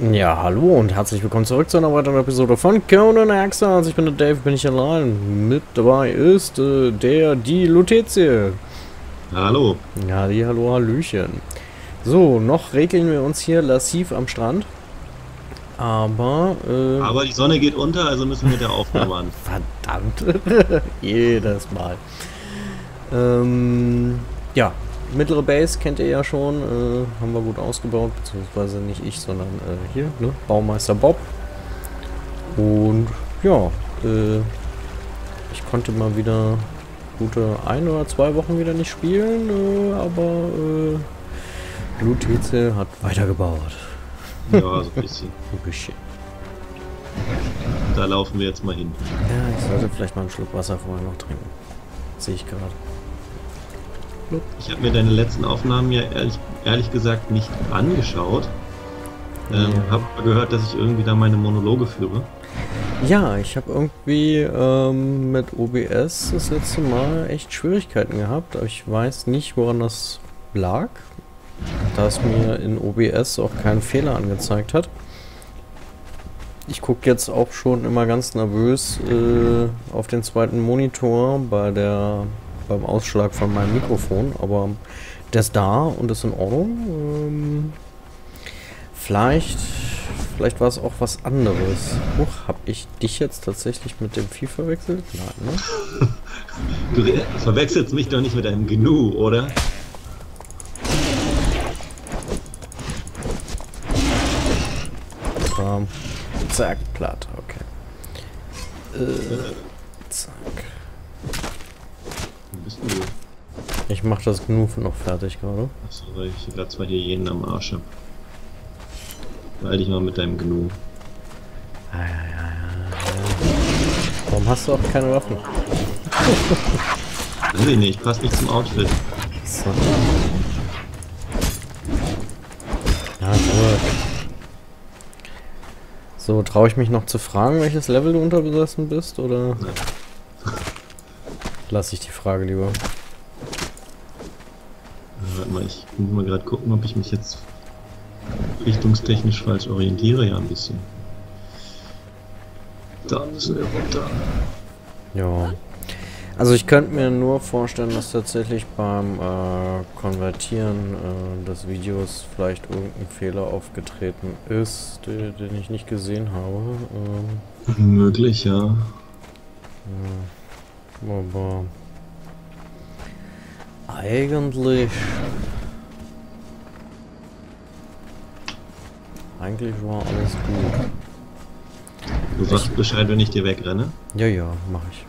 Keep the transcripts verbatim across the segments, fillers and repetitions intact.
Ja, hallo und herzlich willkommen zurück zu einer weiteren Episode von Conan Exiles. Ich bin der Dave, bin ich allein. Mit dabei ist äh, der, die Lutetie. Hallo. Ja, die hallo, hallöchen. So, noch regeln wir uns hier lassiv am Strand. Aber... Äh, Aber die Sonne geht unter, also müssen wir mit der Aufnahme an. Verdammt. Jedes Mal. Ähm, ja. Mittlere Base kennt ihr ja schon, äh, haben wir gut ausgebaut, beziehungsweise nicht ich, sondern äh, hier, ne? Baumeister Bob. Und ja, äh, ich konnte mal wieder gute ein oder zwei Wochen wieder nicht spielen, äh, aber äh, Lutetie hat weitergebaut. Ja, so ein bisschen. Ein bisschen. Da laufen wir jetzt mal hin. Ja, ich sollte vielleicht mal einen Schluck Wasser vorher noch trinken. Sehe ich gerade. Ich habe mir deine letzten Aufnahmen ja ehrlich, ehrlich gesagt nicht angeschaut. Ähm, ja. Habe gehört, dass ich irgendwie da meine Monologe führe. Ja, ich habe irgendwie ähm, mit O B S das letzte Mal echt Schwierigkeiten gehabt. Aber ich weiß nicht, woran das lag. Da es mir in O B S auch keinen Fehler angezeigt hat. Ich gucke jetzt auch schon immer ganz nervös äh, auf den zweiten Monitor bei der... beim Ausschlag von meinem Mikrofon, aber das ist da und das ist in Ordnung. Ähm, vielleicht vielleicht war es auch was anderes. Huch, hab ich dich jetzt tatsächlich mit dem Vieh verwechselt? Nein, ne? Du verwechselst mich doch nicht mit einem Gnu, oder? Um, zack, platt, okay. Äh, zack. Ich mach das Gnu noch fertig gerade. Achso, weil ich gerade zwar hier jeden am Arsch hab. Beeil dich mal mit deinem Gnu. Ja, ja, ja, ja. Warum hast du auch keine Waffen? Weiß ich nicht, passt nicht zum Outfit. So. Ja, cool. So, traue ich mich noch zu fragen, welches Level du unterbesessen bist, oder? Nein. Lass ich die Frage lieber. Warte mal, ich muss mal gerade gucken, ob ich mich jetzt richtungstechnisch falsch orientiere, ja ein bisschen. Da müssen wir runter. Ja. Also ich könnte mir nur vorstellen, dass tatsächlich beim äh, Konvertieren äh, des Videos vielleicht irgendein Fehler aufgetreten ist, den, den ich nicht gesehen habe. Ähm, Möglich, ja. ja. Aber eigentlich eigentlich war alles gut. Du sagst Bescheid, wenn ich dir wegrenne? Ja, ja, mache ich.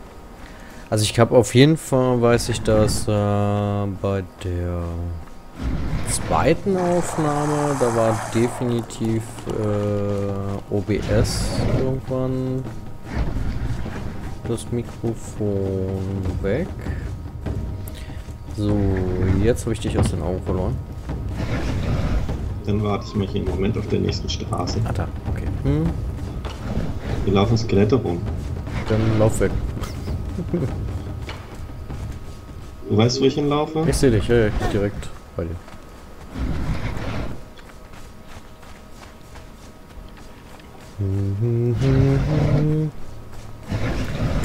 Also ich habe auf jeden Fall, weiß ich, dass äh, bei der zweiten Aufnahme, da war definitiv äh, O B S irgendwann das Mikrofon weg. So, jetzt habe ich dich aus den Augen verloren. Dann warte ich mich im Moment auf der nächsten Straße. Ah, da, okay. Hm. Wir laufen Skelette rum. Dann lauf weg. Du weißt, wo ich hinlaufe? Ich sehe dich, ja, ja, ich bin direkt bei dir.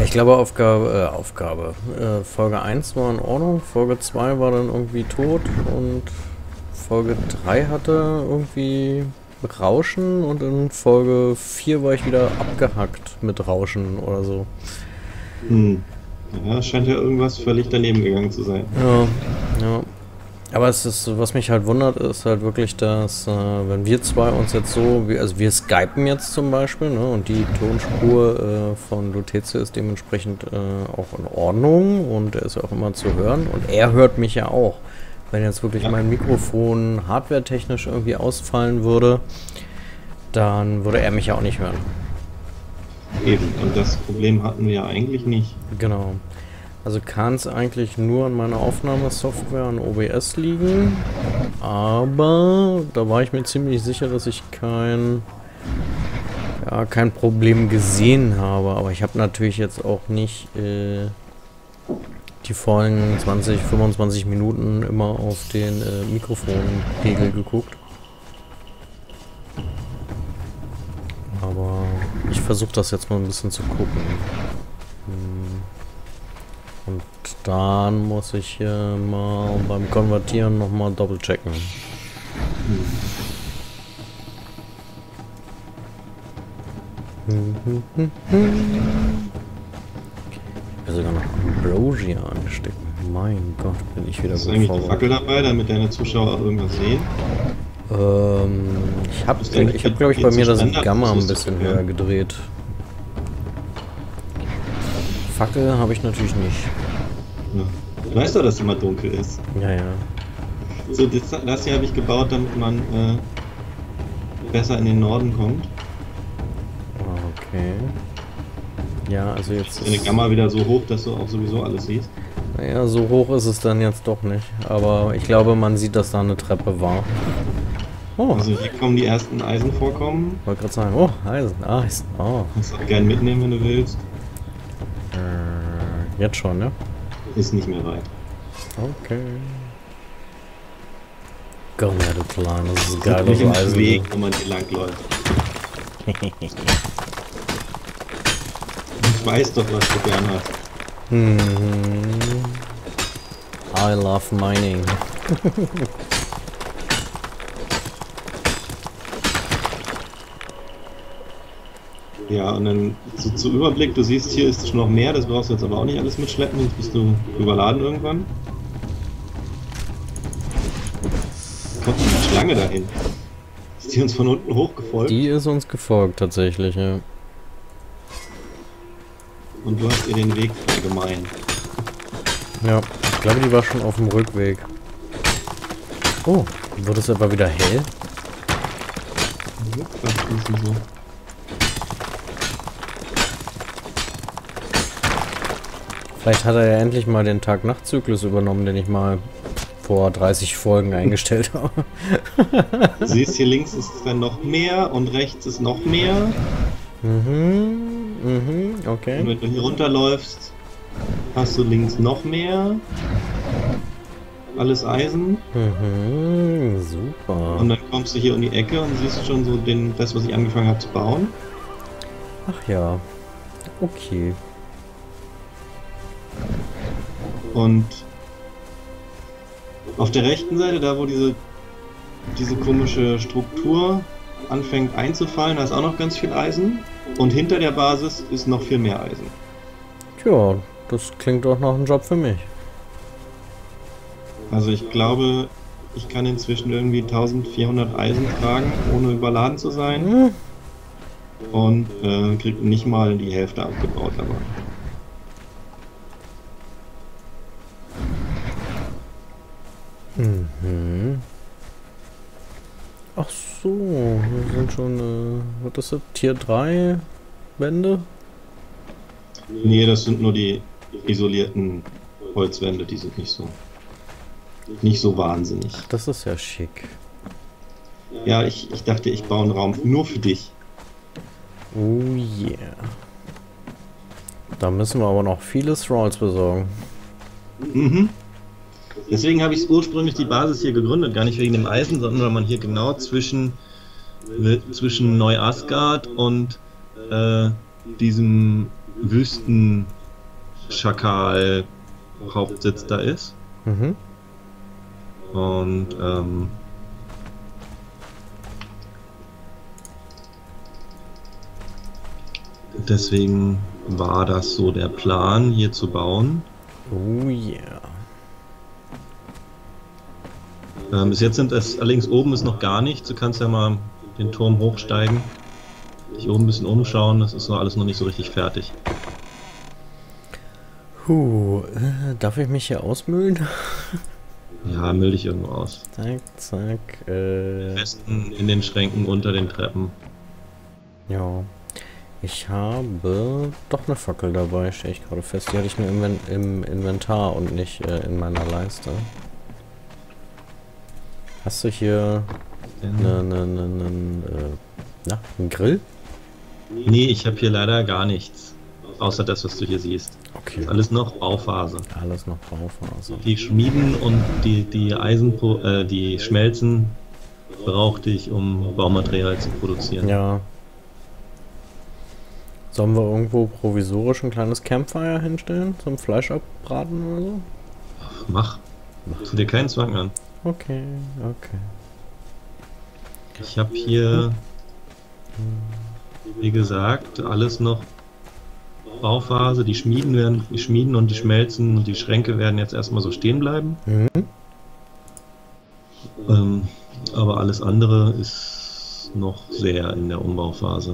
Ich glaube, Aufgabe, äh, Aufgabe. Äh, Folge eins war in Ordnung, Folge zwei war dann irgendwie tot und Folge drei hatte irgendwie Rauschen und in Folge vier war ich wieder abgehackt mit Rauschen oder so. Hm. Ja, scheint ja irgendwas völlig daneben gegangen zu sein. Ja, ja. Aber es ist, was mich halt wundert, ist halt wirklich, dass äh, wenn wir zwei uns jetzt so, wie, also wir skypen jetzt zum Beispiel, ne, und die Tonspur äh, von Lutetie ist dementsprechend äh, auch in Ordnung und er ist ja auch immer zu hören und er hört mich ja auch. Wenn jetzt wirklich mein Mikrofon hardwaretechnisch irgendwie ausfallen würde, dann würde er mich ja auch nicht hören. Eben, und das Problem hatten wir ja eigentlich nicht. Genau. Also kann es eigentlich nur an meiner Aufnahmesoftware an O B S liegen, aber da war ich mir ziemlich sicher, dass ich kein, ja, kein Problem gesehen habe. Aber ich habe natürlich jetzt auch nicht äh, die vollen zwanzig, fünfundzwanzig Minuten immer auf den äh, Mikrofonpegel geguckt. Aber ich versuche das jetzt mal ein bisschen zu gucken. Und dann muss ich hier mal beim Konvertieren nochmal doppel checken. Ich will sogar noch Ambrosia anstecken. Mein Gott, bin ich wieder gut. Ist eigentlich die Fackel dabei, damit deine Zuschauer auch irgendwas sehen? Ähm, ich habe, ich hab, glaube ich, bei mir das Gamma ein bisschen höher gedreht. Fackel habe ich natürlich nicht. Ja. Du weißt doch, dass es immer dunkel ist. Ja, ja. So, das, das hier habe ich gebaut, damit man äh, besser in den Norden kommt. Okay. Ja, also jetzt. Wenn die Gamma wieder so hoch, dass du auch sowieso alles siehst. Naja, so hoch ist es dann jetzt doch nicht. Aber ich glaube, man sieht, dass da eine Treppe war. Oh. Also hier kommen die ersten Eisenvorkommen. Ich wollte gerade sagen, oh, Eisen, Eisen. Oh. Kannst du auch gerne mitnehmen, wenn du willst. Äh, jetzt schon, ne? Ist nicht mehr weit. Okay. Komm her, du Plan, das ist geil. Das ist ein geiles Weg, wo man hier langläuft. Ich weiß doch, was du gern hast. Hm. I love mining. Ja, und dann so zum Überblick, du siehst, hier ist schon noch mehr, das brauchst du jetzt aber auch nicht alles mitschleppen, sonst bist du überladen irgendwann. Kommt eine Schlange dahin. Ist die uns von unten hochgefolgt? Die ist uns gefolgt, tatsächlich, ja. Und du hast ihr den Weg allgemein. Ja, ich glaube, die war schon auf dem Rückweg. Oh, wird es aber wieder hell? So. Vielleicht hat er ja endlich mal den Tag-Nacht-Zyklus übernommen, den ich mal vor dreißig Folgen eingestellt habe. Du siehst, hier links ist dann noch mehr und rechts ist noch mehr. Mhm. Mhm, okay. Und wenn du hier runterläufst, hast du links noch mehr. Alles Eisen. Mhm, super. Und dann kommst du hier um die Ecke und siehst schon so den, das, was ich angefangen habe zu bauen. Ach ja. Okay. Und auf der rechten Seite, da wo diese, diese komische Struktur anfängt einzufallen, da ist auch noch ganz viel Eisen. Und hinter der Basis ist noch viel mehr Eisen. Tja, das klingt doch nach einem Job für mich. Also ich glaube, ich kann inzwischen irgendwie eintausendvierhundert Eisen tragen, ohne überladen zu sein. Hm. Und äh, krieg nicht mal die Hälfte abgebaut dabei. Mhm. Ach so, wir sind schon, äh, was ist das, Tier drei Wände? Nee, das sind nur die isolierten Holzwände, die sind nicht so, nicht so wahnsinnig. Ach, das ist ja schick. Ja, ich, ich dachte, ich baue einen Raum nur für dich. Oh yeah. Da müssen wir aber noch viele Thralls besorgen. Mhm. Deswegen habe ich ursprünglich die Basis hier gegründet, gar nicht wegen dem Eisen, sondern weil man hier genau zwischen, zwischen Neu-Asgard und äh, diesem Wüstenschakal-Hauptsitz da ist. Mhm. Und ähm, deswegen war das so der Plan, hier zu bauen. Oh yeah. Ähm, bis jetzt sind es, allerdings oben ist noch gar nichts, du kannst ja mal den Turm hochsteigen, dich oben ein bisschen umschauen, das ist noch alles noch nicht so richtig fertig. Huh, äh, darf ich mich hier ausmühlen? Ja, müll dich irgendwo aus. Zack, zack, äh... Festen in den Schränken, unter den Treppen. Ja, ich habe doch eine Fackel dabei, stelle ich gerade fest, die hatte ich nur im, im Inventar und nicht äh, in meiner Leiste. Hast du hier ne, ne, ne, ne, äh, na, einen Grill? Nee, ich habe hier leider gar nichts. Außer das, was du hier siehst. Okay. Alles noch Bauphase. Alles noch Bauphase. Die Schmieden und die, die Eisen, äh, die Schmelzen brauchte ich, um Baumaterial zu produzieren. Ja. Sollen wir irgendwo provisorisch ein kleines Campfire hinstellen? Zum Fleisch abbraten oder so? Ach, mach. Mach dir keinen Zwang an. Okay, okay. Ich habe hier, wie gesagt, alles noch Bauphase. Die Schmieden werden, die Schmieden und die Schmelzen und die Schränke werden jetzt erstmal so stehen bleiben. Mhm. Ähm, aber alles andere ist noch sehr in der Umbauphase.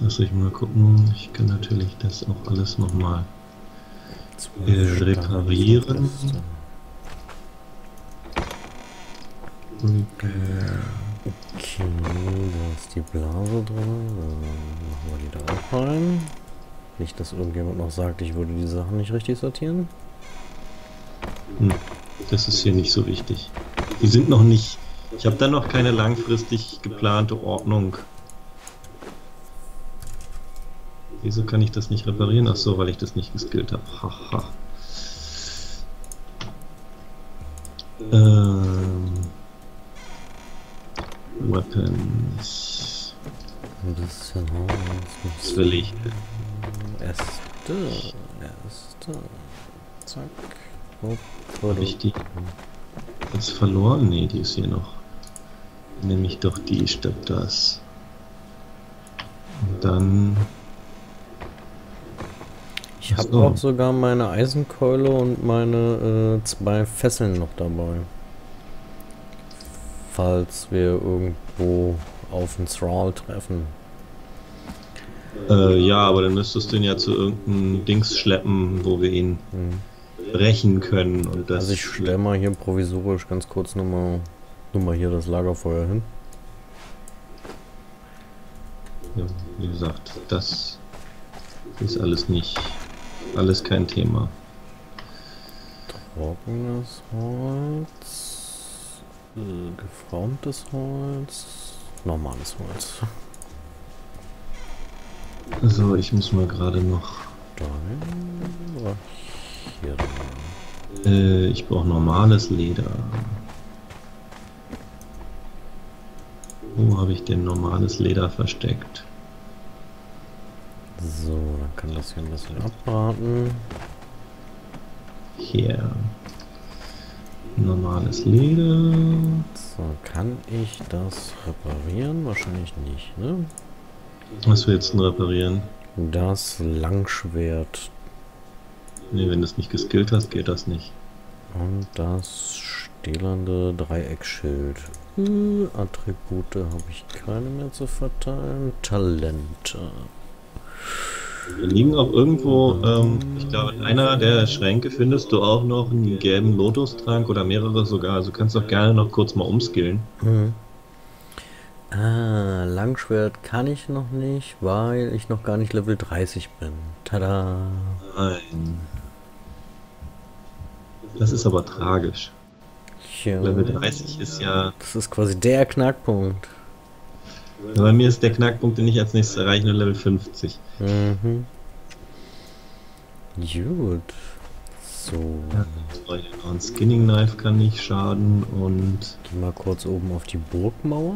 Lass ich mal gucken. Ich kann natürlich das auch alles nochmal äh, reparieren. Okay, da ist die Blase drin. Dann machen wir die da auch rein. Nicht, dass irgendjemand noch sagt, ich würde die Sachen nicht richtig sortieren. Hm, das ist hier nicht so wichtig. Die sind noch nicht... Ich habe da noch keine langfristig geplante Ordnung. Wieso kann ich das nicht reparieren? Ach so, weil ich das nicht geskillt habe. Haha. Ähm... Weapons. Ein bisschen Holz. Das will ich. Äste. Äste. Zack. Oh, habe ich die jetzt verloren? Ne, die ist hier noch. Nehme ich doch die statt das. Und dann... Ich habe auch sogar meine Eisenkeule und meine äh, zwei Fesseln noch dabei. Falls wir irgendwo auf einen Thrall treffen. Äh, ja, aber dann müsstest du ihn ja zu irgendeinem Dings schleppen, wo wir ihn mhm. brechen können. Und das also ich stelle mal hier provisorisch ganz kurz nochmal nur mal hier das Lagerfeuer hin. Ja, wie gesagt, das ist alles nicht, alles kein Thema. Trockenes Holz. Geformtes Holz, normales Holz. So, ich muss mal gerade noch... Da oder hier dran. Äh, ich brauche normales Leder. Wo habe ich denn normales Leder versteckt? So, dann kann das hier ein bisschen abbraten. Hier. Normales Leder. So, kann ich das reparieren? Wahrscheinlich nicht, ne? Was willst du denn reparieren? Das Langschwert. Ne, wenn du es nicht geskillt hast, geht das nicht. Und das stählernde Dreieckschild. Äh, Attribute habe ich keine mehr zu verteilen. Talente. Wir liegen auch irgendwo, ähm, ich glaube, in einer der Schränke findest du auch noch einen gelben Lotustrank oder mehrere sogar. Also kannst du auch gerne noch kurz mal umskillen. Mhm. Ah, Langschwert kann ich noch nicht, weil ich noch gar nicht Level dreißig bin. Tada! Nein. Das ist aber tragisch. Ja. Level dreißig ist ja... Das ist quasi der Knackpunkt. Bei mir ist der Knackpunkt, den ich als nächstes erreiche, nur Level fünfzig. Mhm. Gut. So. Ein Skinning Knife kann nicht schaden und... Geh mal kurz oben auf die Burgmauer.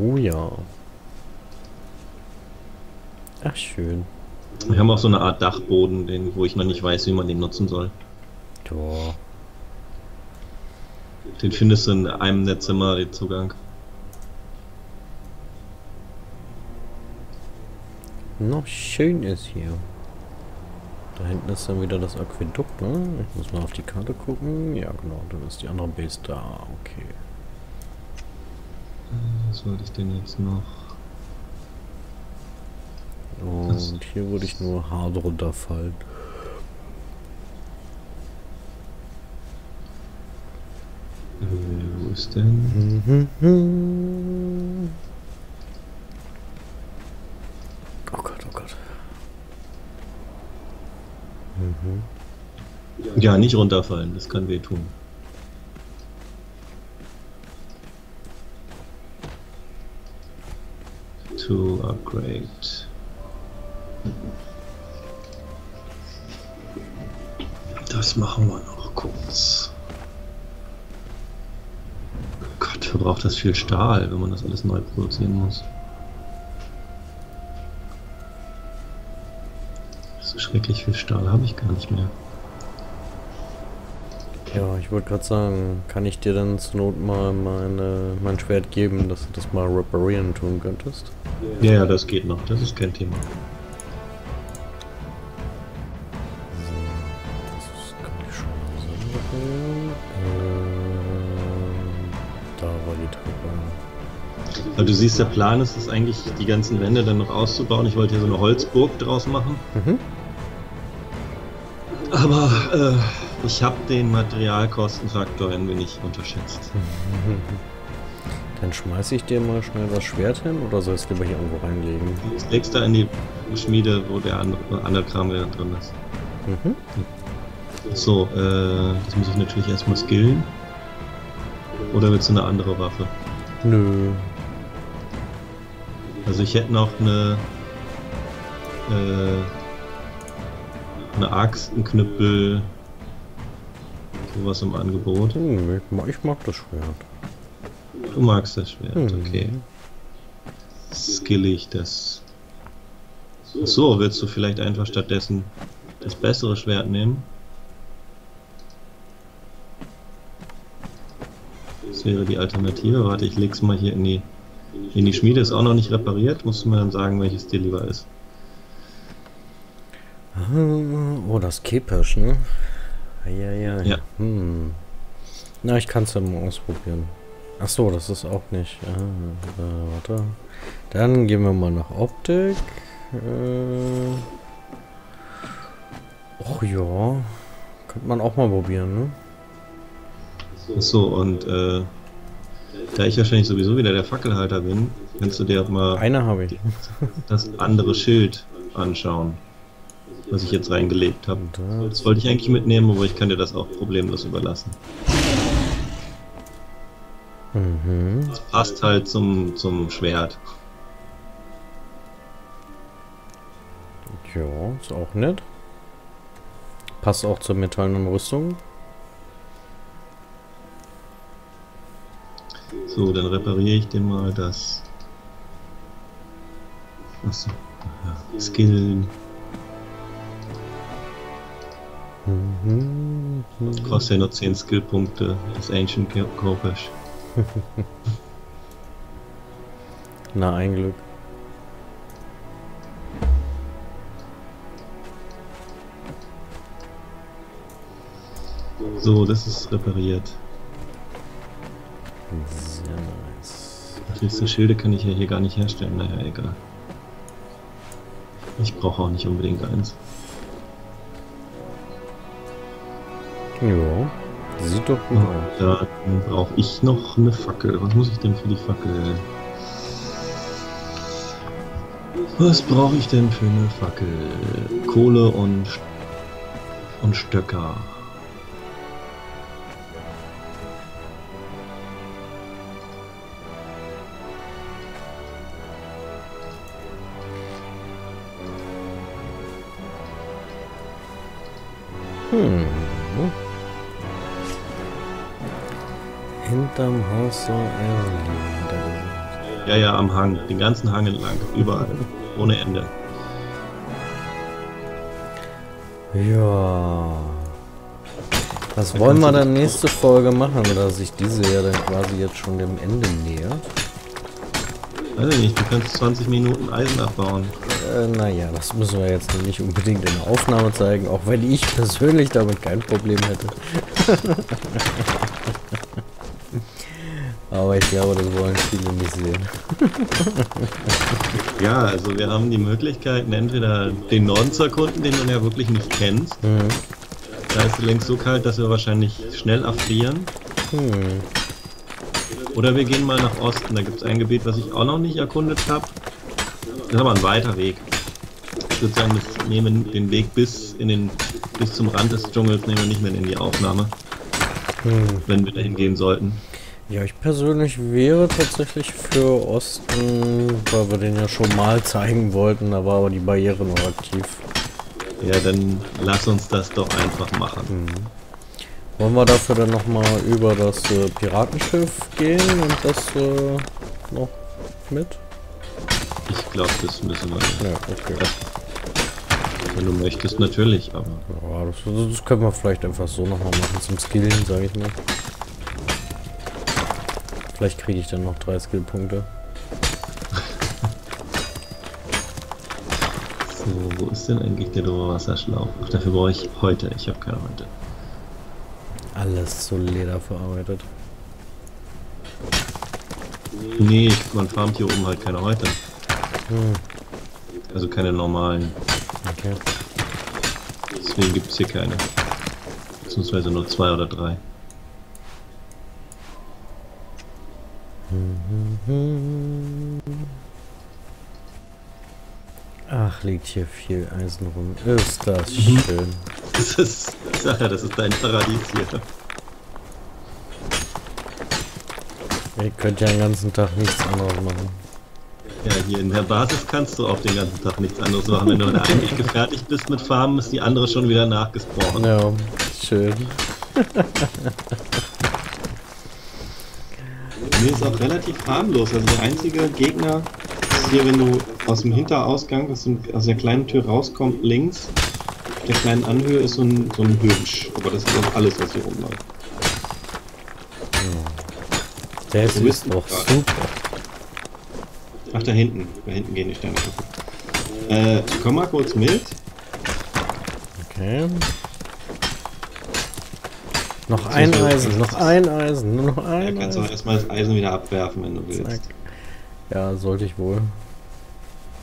Oh ja. Ach schön. Wir haben auch so eine Art Dachboden, den, wo ich noch nicht weiß, wie man den nutzen soll. Doch. Den findest du in einem der Zimmer, den Zugang. Noch schön ist hier. Da hinten ist dann wieder das Aquädukt, ne? Ich muss mal auf die Karte gucken. Ja genau, da ist die andere Base da. Okay. Was wollte ich denn jetzt noch? Und Was? hier würde ich nur hart runterfallen. Wo ist denn? Oh Gott, oh Gott. Mhm. Ja, nicht runterfallen, das kann weh tun. To upgrade. Das machen wir noch kurz. verbraucht das viel Stahl, wenn man das alles neu produzieren muss. So schrecklich viel Stahl habe ich gar nicht mehr. Ja, ich wollte gerade sagen, kann ich dir dann zur Not mal meine, mein Schwert geben, dass du das mal reparieren tun könntest? Ja, ja, das geht noch, das ist kein Thema. Das kann ich schon mal sagen. Äh, da war die Treppe. Also du siehst, der Plan ist es eigentlich, die ganzen Wände dann noch auszubauen. Ich wollte hier so eine Holzburg draus machen. Mhm. Aber, äh... ich habe den Materialkostenfaktor ein wenig unterschätzt. Dann schmeiße ich dir mal schnell das Schwert hin, oder soll ich es lieber hier irgendwo reinlegen? Das legst du in die Schmiede, wo der andere Kram wieder drin ist. Mhm. So, äh, das muss ich natürlich erstmal skillen. Oder willst du eine andere Waffe? Nö. Also ich hätte noch eine... Äh, eine Axt, einen Knüppel... was im Angebot. Hm, ich, mag, ich mag das Schwert. Du magst das Schwert, hm. Okay. Skille ich das. So, willst du vielleicht einfach stattdessen das bessere Schwert nehmen? Das wäre die Alternative. Warte, ich leg's mal hier in die in die Schmiede. Ist auch noch nicht repariert. Musst du mir dann sagen, welches dir lieber ist. Oh, das Kepesch, ne? Ja, ja, ja. Hm. Na, ich kann es ja mal ausprobieren. Ach so, das ist auch nicht. Ah, äh, warte. Dann gehen wir mal nach Optik. Äh. Och ja. Könnte man auch mal probieren, ne? Ach so, und äh, da ich wahrscheinlich sowieso wieder der Fackelhalter bin, kannst du dir auch mal Eine habe ich. das andere Schild anschauen. Was ich jetzt reingelegt habe. Das wollte ich eigentlich mitnehmen, aber ich kann dir das auch problemlos überlassen. Mhm. Das passt halt zum, zum Schwert. Ja, ist auch nett. Passt auch zur metallenen Rüstung. So, dann repariere ich dir mal das. Achso. Ja. Skill. Das kostet ja nur zehn Skillpunkte, das Ancient Kopesh. Na, ein Glück. So, das ist repariert. Sehr nice. Diese Schilde kann ich ja hier gar nicht herstellen, naja, egal. Ich brauche auch nicht unbedingt eins. Ja, sieht doch gut aus. Ja, dann brauche ich noch eine Fackel. Was muss ich denn für die Fackel? Was brauche ich denn für eine Fackel? Kohle und, und Stöcker. Hm. Hinterm Haus soll er liegen. Ja, ja, am Hang. Den ganzen Hang entlang. Überall. Ohne Ende. Ja. Das da wollen wir dann nächste Folge machen, da sich diese ja dann quasi jetzt schon dem Ende nähert. Weiß ich nicht, du kannst zwanzig Minuten Eisen abbauen. Äh, naja, das müssen wir jetzt nicht unbedingt in der Aufnahme zeigen, auch wenn ich persönlich damit kein Problem hätte. Aber ich glaube, das wollen viele nicht sehen. Ja, also wir haben die Möglichkeiten, entweder den Norden zu erkunden, den man ja wirklich nicht kennt. Mhm. Da ist es längst so kalt, dass wir wahrscheinlich schnell erfrieren. Mhm. Oder wir gehen mal nach Osten, da gibt es ein Gebiet, was ich auch noch nicht erkundet habe. Das ist aber ein weiter Weg. Ich würde sagen, wir nehmen den Weg bis, in den, bis zum Rand des Dschungels nehmen wir nicht mehr in die Aufnahme. Mhm. Wenn wir dahin gehen sollten. Ja, ich persönlich wäre tatsächlich für Osten, weil wir den ja schon mal zeigen wollten, da war aber die Barriere noch aktiv. Ja, dann lass uns das doch einfach machen. Mhm. Wollen wir dafür dann nochmal über das äh, Piratenschiff gehen und das äh, noch mit? Ich glaube, das müssen wir. Ja, okay. Ja. Wenn du möchtest, natürlich, aber... Ja, das, das können wir vielleicht einfach so nochmal machen zum Skillen, sage ich mal. Vielleicht kriege ich dann noch drei Skillpunkte. So, wo ist denn eigentlich der doofe Wasserschlauch? Dafür brauche ich heute. Ich habe keine heute. Alles so Leder verarbeitet. Nee, man farmt hier oben halt keine heute. Hm. Also keine normalen. Okay. Deswegen gibt es hier keine. Beziehungsweise nur zwei oder drei. Ach, liegt hier viel Eisen rum. Ist das schön. Das ist, Sache, das ist dein Paradies hier. Ihr könnt ja den ganzen Tag nichts anderes machen. Ja, hier in der Basis kannst du auch den ganzen Tag nichts anderes machen. Wenn du dann eigentlich gefertigt bist mit Farmen, ist die andere schon wieder nachgespawnt. Ja, schön. Nee, ist auch relativ harmlos. Also der einzige Gegner ist hier, wenn du aus dem Hinterausgang, das sind, aus der kleinen Tür rauskommst, links, auf der kleinen Anhöhe ist so ein, so ein Hünsch. Aber das ist auch alles, was hier rumläuft. Ja. Der ist, ist doch super. Ach, da hinten. Da hinten gehen die Sterne. Äh, komm mal kurz mit. Okay. Noch ein Eisen, noch ein Eisen, nur noch ein Eisen. Ja, kannst du auch erstmal das Eisen wieder abwerfen, wenn du willst. Ja, sollte ich wohl.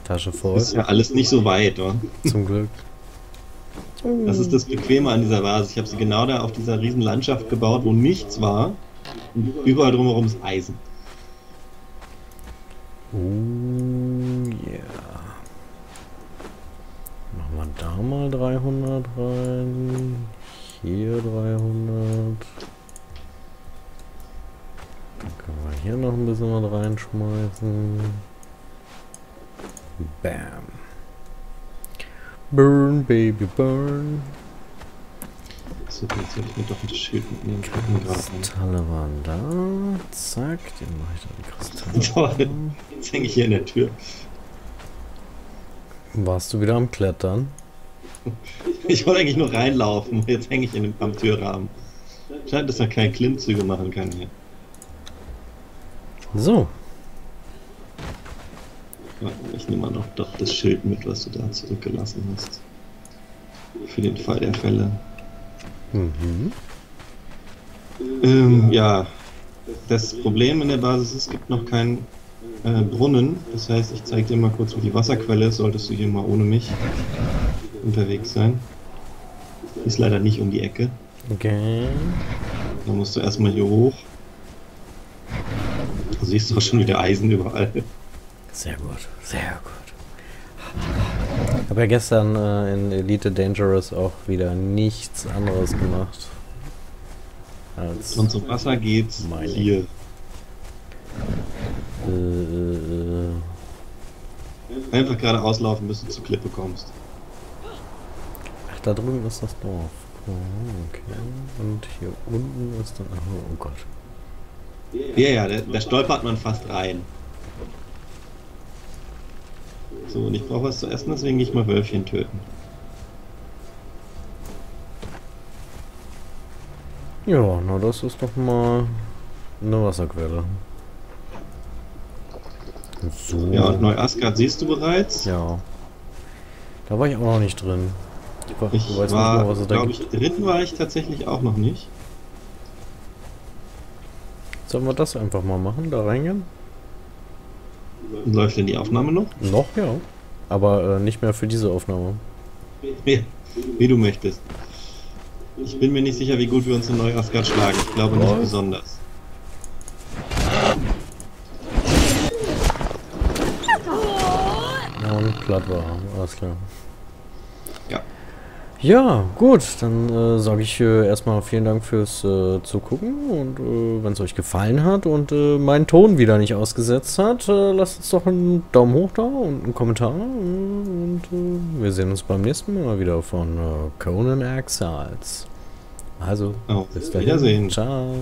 Tasche voll. Das ist ja alles nicht so weit, oder? Zum Glück. Das ist das Bequeme an dieser Vase. Ich habe sie genau da auf dieser riesen Landschaft gebaut, wo nichts war. Und überall drumherum ist Eisen. Oh, ja. Yeah. Machen wir da mal dreihundert rein. Hier dreihundert. Dann können wir hier noch ein bisschen was reinschmeißen. Bam. Burn, Baby, burn. So, jetzt hätte ich mir doch ein Schild mitnehmen können. Kristalle waren da. Zack, den mache ich dann die Kristalle. Jetzt hänge ich hier in der Tür. Warst du wieder am Klettern? Ich wollte eigentlich nur reinlaufen, jetzt hänge ich in dem, am Türrahmen. Scheint, dass man keine Klimmzüge machen kann hier. So. Ich nehme mal noch doch das Schild mit, was du da zurückgelassen hast. Für den Fall der Fälle. Mhm. Ähm, ja. Das Problem in der Basis ist, es gibt noch keinen äh, Brunnen. Das heißt, ich zeige dir mal kurz, wo die Wasserquelle ist. Solltest du hier mal ohne mich unterwegs sein. Ist leider nicht um die Ecke. Okay. Da musst du erstmal hier hoch. Du siehst doch schon wieder Eisen überall. Sehr gut, sehr gut. Ich habe ja gestern äh, in Elite Dangerous auch wieder nichts anderes gemacht. Als und zum Wasser geht's Mining. Hier. Äh, Einfach geradeaus laufen, bis du zur Klippe kommst. Da drüben ist das Dorf. Oh, okay. Und hier unten ist dann... Oh, oh Gott. Ja, ja, da, da stolpert man fast rein. So, und ich brauche was zu essen, deswegen gehe ich mal Wölfchen töten. Ja, na das ist doch mal eine Wasserquelle. So. Ja, und Neu-Asgard siehst du bereits? Ja. Da war ich auch noch nicht drin. Ich du weißt war, was es da glaube ich, dritten war ich tatsächlich auch noch nicht. Sollen wir das einfach mal machen, da reingehen? Läuft denn die Aufnahme noch? Noch, ja. Aber äh, nicht mehr für diese Aufnahme. Wie, wie du möchtest. Ich bin mir nicht sicher, wie gut wir uns in Neu-Asgard schlagen. Ich glaube oh. nicht besonders. Und platt war, alles klar. Ja, gut, dann äh, sage ich äh, erstmal vielen Dank fürs äh, Zugucken und äh, wenn es euch gefallen hat und äh, mein Ton wieder nicht ausgesetzt hat, äh, lasst uns doch einen Daumen hoch da und einen Kommentar und äh, wir sehen uns beim nächsten Mal wieder von äh, Conan Exiles. Also, auf bis dahin. Wiedersehen. Ciao.